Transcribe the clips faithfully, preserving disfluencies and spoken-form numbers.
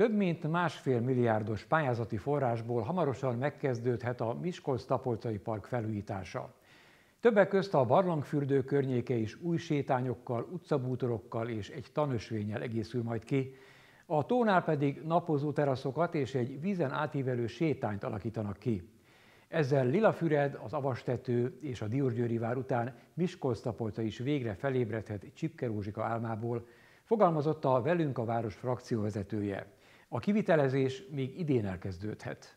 Több mint másfél milliárdos pályázati forrásból hamarosan megkezdődhet a Miskolc-tapolcai park felújítása. Többek közt a barlangfürdő környéke is új sétányokkal, utcabútorokkal és egy tanösvénnyel egészül majd ki, a tónál pedig napozó teraszokat és egy vízen átívelő sétányt alakítanak ki. Ezzel Lillafüred, az Avastető és a Diósgyőri vár után Miskolctapolca is végre felébredhet Csipkerózsika álmából, fogalmazotta a Velünk a Város frakcióvezetője. A kivitelezés még idén elkezdődhet.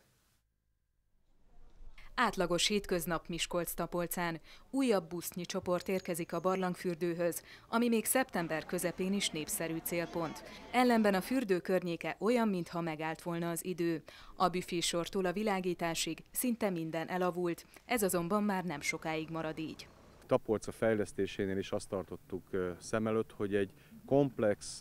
Átlagos hétköznap Miskolctapolcán újabb busznyi csoport érkezik a barlangfürdőhöz, ami még szeptember közepén is népszerű célpont. Ellenben a fürdő környéke olyan, mintha megállt volna az idő. A büfésortól a világításig szinte minden elavult, ez azonban már nem sokáig marad így. Tapolca fejlesztésénél is azt tartottuk szem előtt, hogy egy komplex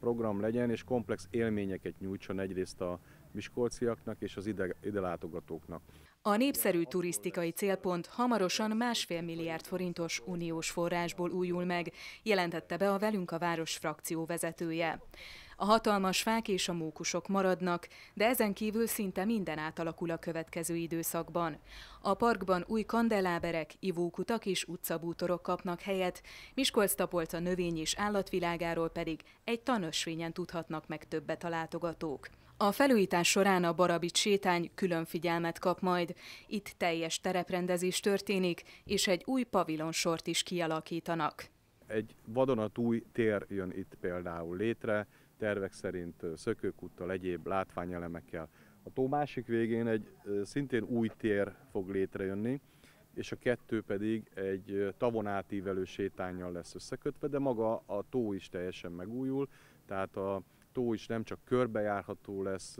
program legyen, és komplex élményeket nyújtson egyrészt a miskolciaknak és az ide, ide látogatóknak. A népszerű turisztikai célpont hamarosan másfél milliárd forintos uniós forrásból újul meg, jelentette be a Velünk a Város frakció vezetője. A hatalmas fák és a mókusok maradnak, de ezen kívül szinte minden átalakul a következő időszakban. A parkban új kandeláberek, ivókutak és utcabútorok kapnak helyet, Miskolctapolca növény és állatvilágáról pedig egy tanösvényen tudhatnak meg többet a látogatók. A felújítás során a Barabics sétány külön figyelmet kap majd. Itt teljes tereprendezés történik, és egy új pavilonsort is kialakítanak. Egy vadonatúj tér jön itt például létre, tervek szerint szökőkúttal, egyéb látványelemekkel. A tó másik végén egy szintén új tér fog létrejönni, és a kettő pedig egy tavon átívelő sétánnyal lesz összekötve, de maga a tó is teljesen megújul, tehát a tó is nem csak körbejárható lesz,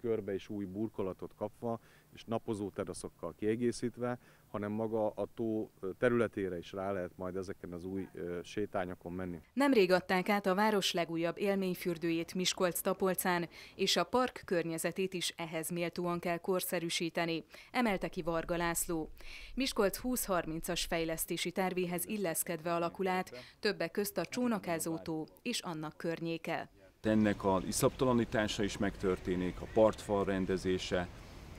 körbe is új burkolatot kapva, és napozó teraszokkal kiegészítve, hanem maga a tó területére is rá lehet majd ezeken az új sétányokon menni. Nemrég adták át a város legújabb élményfürdőjét Miskolctapolcán, és a park környezetét is ehhez méltóan kell korszerűsíteni, emelte ki Varga László. Miskolc húsz harmincas fejlesztési tervéhez illeszkedve alakul át, többek közt a Csónakázó tó és annak környéke. Ennek az iszaptalanítása is megtörténik, a partfal rendezése,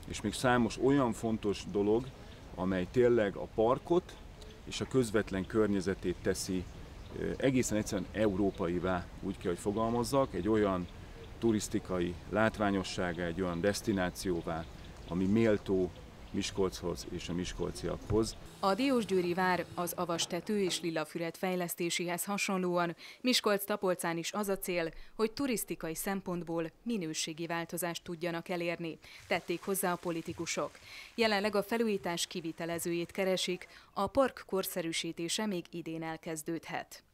és még számos olyan fontos dolog, amely tényleg a parkot és a közvetlen környezetét teszi egészen egyszerűen európaivá, úgy kell, hogy fogalmazzak, egy olyan turisztikai látványossága, egy olyan desztinációvá, ami méltó Miskolchoz és a miskolciakhoz. A Diósgyőri vár az Avastető és Lillafüred fejlesztéséhez hasonlóan Miskolctapolcán is az a cél, hogy turisztikai szempontból minőségi változást tudjanak elérni, tették hozzá a politikusok. Jelenleg a felújítás kivitelezőjét keresik, a park korszerűsítése még idén elkezdődhet.